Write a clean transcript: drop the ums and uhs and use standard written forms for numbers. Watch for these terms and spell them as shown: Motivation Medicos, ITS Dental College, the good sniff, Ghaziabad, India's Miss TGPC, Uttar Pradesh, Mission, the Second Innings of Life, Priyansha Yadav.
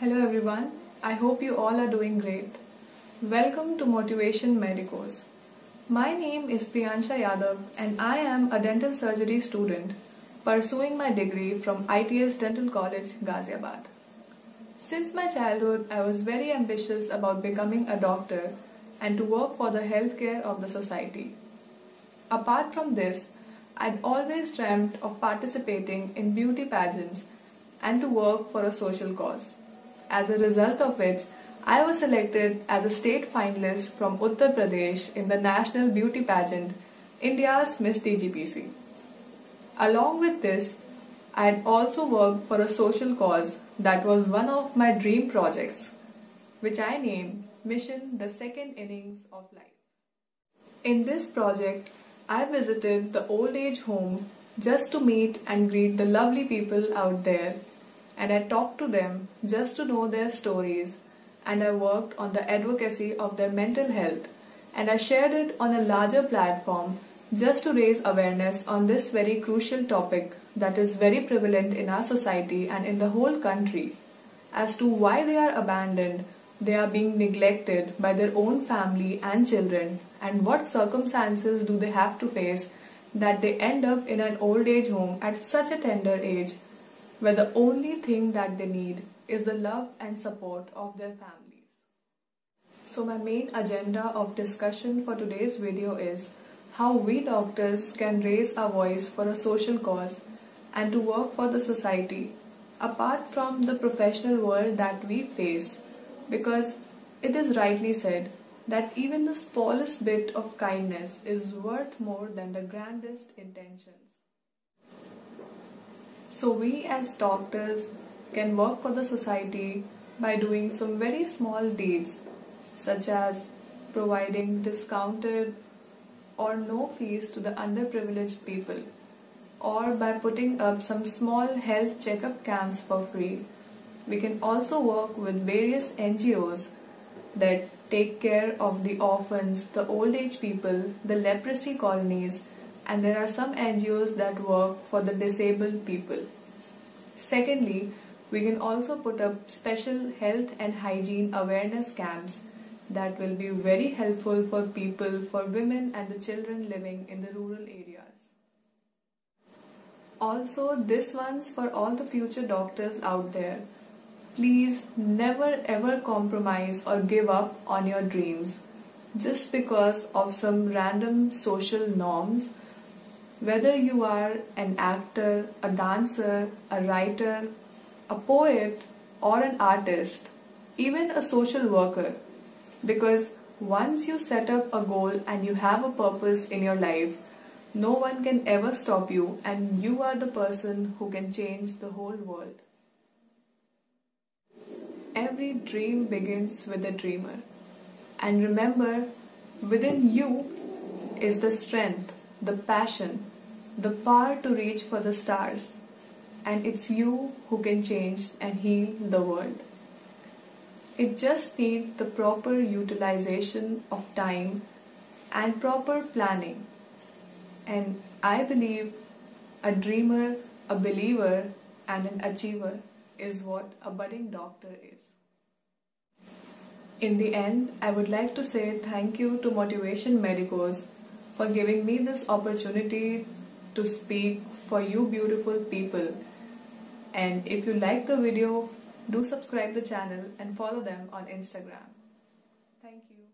Hello everyone, I hope you all are doing great. Welcome to Motivation Medicos. My name is Priyansha Yadav and I am a dental surgery student pursuing my degree from ITS Dental College, Ghaziabad. Since my childhood, I was very ambitious about becoming a doctor and to work for the healthcare of the society. Apart from this, I'd always dreamt of participating in beauty pageants and to work for a social cause. As a result of which, I was selected as a state finalist from Uttar Pradesh in the national beauty pageant, India's Miss TGPC. Along with this, I had also worked for a social cause that was one of my dream projects, which I named Mission, the Second Innings of Life. In this project, I visited the old age home just to meet and greet the lovely people out there, and I talked to them just to know their stories, and I worked on the advocacy of their mental health, and I shared it on a larger platform just to raise awareness on this very crucial topic that is very prevalent in our society and in the whole country as to why they are abandoned, they are being neglected by their own family and children, and what circumstances do they have to face that they end up in an old age home at such a tender age, where the only thing that they need is the love and support of their families. So my main agenda of discussion for today's video is how we doctors can raise our voice for a social cause and to work for the society apart from the professional world that we face, because it is rightly said that even the smallest bit of kindness is worth more than the grandest intentions. So we as doctors can work for the society by doing some very small deeds, such as providing discounted or no fees to the underprivileged people, or by putting up some small health checkup camps for free. We can also work with various NGOs that take care of the orphans, the old age people, the leprosy colonies, and there are some NGOs that work for the disabled people. Secondly, we can also put up special health and hygiene awareness camps that will be very helpful for people, for women and the children living in the rural areas. Also, this one's for all the future doctors out there. Please never ever compromise or give up on your dreams just because of some random social norms. Whether you are an actor, a dancer, a writer, a poet or an artist, even a social worker, because once you set up a goal and you have a purpose in your life, no one can ever stop you, and you are the person who can change the whole world. Every dream begins with a dreamer, and remember, within you is the strength, the passion, the power to reach for the stars, and it's you who can change and heal the world. It just needs the proper utilization of time and proper planning. And I believe a dreamer, a believer, and an achiever is what a budding doctor is. In the end, I would like to say thank you to Motivation Medicos for giving me this opportunity to speak for you beautiful people. And if you like the video, do subscribe the channel and follow them on Instagram. Thank you.